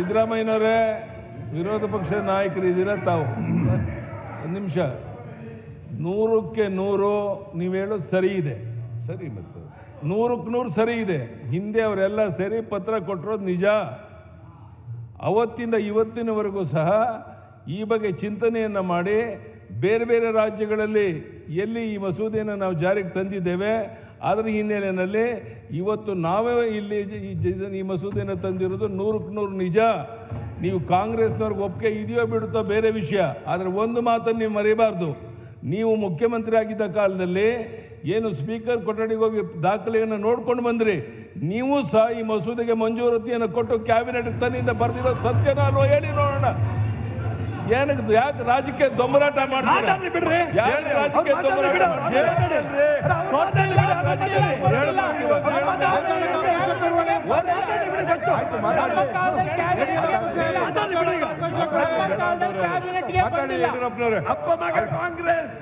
ಸಿದ್ದರಾಮಯ್ಯನವರೇ ವಿರೋಧ ಪಕ್ಷ ನಾಯಕರಿದ್ದೀರಾ ತಾವು? ಒಂದು ನಿಮಿಷ, 100ಕ್ಕೆ 100 ನೀವು ಹೇಳೋದು ಸರಿ ಇದೆ, ಸರಿ, ಮತ್ತು 100ಕ್ಕೆ 100 ಸರಿ ಇದೆ. ಹಿಂದೆ ಅವರೆಲ್ಲ ಸೇರಿ ಪತ್ರ ಕೊಟ್ಟಿರೋದು ನಿಜ. ಅವತ್ತಿಂದ ಇವತ್ತಿನವರೆಗೂ ಸಹ ಈ ಬಗ್ಗೆ ಚಿಂತನೆಯನ್ನು ಮಾಡಿ ಬೇರೆ ಬೇರೆ ರಾಜ್ಯಗಳಲ್ಲಿ ಎಲ್ಲಿ ಈ ಮಸೂದೆಯನ್ನು ನಾವು ಜಾರಿಗೆ ತಂದಿದ್ದೇವೆ, ಅದರ ಹಿನ್ನೆಲೆಯಲ್ಲಿ ಇವತ್ತು ನಾವೇ ಇಲ್ಲಿ ಈ ಮಸೂದೆಯನ್ನು ತಂದಿರೋದು 100ಕ್ಕೆ 100 ನಿಜ. ನೀವು ಕಾಂಗ್ರೆಸ್ನವ್ರಿಗೆ ಒಪ್ಪಿಗೆ ಇದೆಯೋ ಬಿಡುತ್ತೋ ಬೇರೆ ವಿಷಯ, ಆದರೆ ಒಂದು ಮಾತನ್ನು ನೀವು ಮರೆಯಬಾರ್ದು. ನೀವು ಮುಖ್ಯಮಂತ್ರಿ ಆಗಿದ್ದ ಕಾಲದಲ್ಲಿ ಏನು ಸ್ಪೀಕರ್ ಕೊಠಡಿಗೆ ಹೋಗಿ ದಾಖಲೆಯನ್ನು ನೋಡ್ಕೊಂಡು ಬಂದ್ರಿ, ನೀವು ಸಹ ಈ ಮಸೂದೆಗೆ ಮಂಜೂರತಿಯನ್ನು ಕೊಟ್ಟು ಕ್ಯಾಬಿನೆಟ್ ತನ್ನಿಂದ ಬರೆದಿರೋ ಸತ್ಯನ ಅಲ್ವ ಹೇಳಿ ನೋಡೋಣ. ಏನಕ್ಕೆ ಯಾಕೆ ರಾಜಕೀಯ ದೊಂಬರಾಟ ಮಾಡ್ತೀರಿ? ಬಿಡ್ರಿ, ಯಾಕೆ ರಾಜಕೀಯ ದೊಂಬರಾಟ ಮಾಡ್ತೀರಿ? ಕಾಂಗ್ರೆಸ್